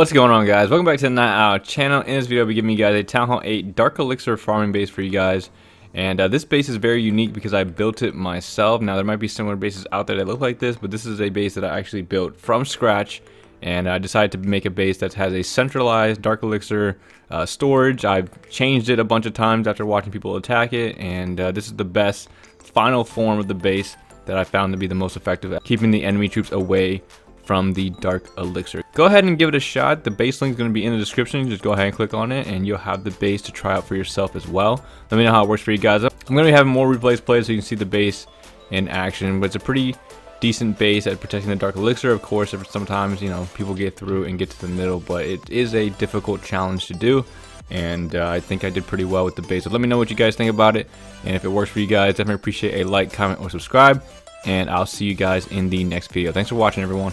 What's going on, guys? Welcome back to the Night Owl channel. In this video, I'll be giving you guys a Town Hall 8 Dark Elixir farming base for you guys. And this base is very unique because I built it myself. Now, there might be similar bases out there that look like this, but this is a base that I actually built from scratch. And I decided to make a base that has a centralized Dark Elixir storage. I've changed it a bunch of times after watching people attack it. And this is the best final form of the base that I found to be the most effective at keeping the enemy troops away from the Dark Elixir. Go ahead and give it a shot. The base link is going to be in the description. Just go ahead and click on it and you'll have the base to try out for yourself as well. Let me know how it works for you guys. I'm going to be having more replays played so you can see the base in action, but it's a pretty decent base at protecting the Dark Elixir. Of course, sometimes, you know, people get through and get to the middle, but it is a difficult challenge to do. And I think I did pretty well with the base. So let me know what you guys think about it. And if it works for you guys, definitely appreciate a like, comment, or subscribe. And I'll see you guys in the next video. Thanks for watching, everyone.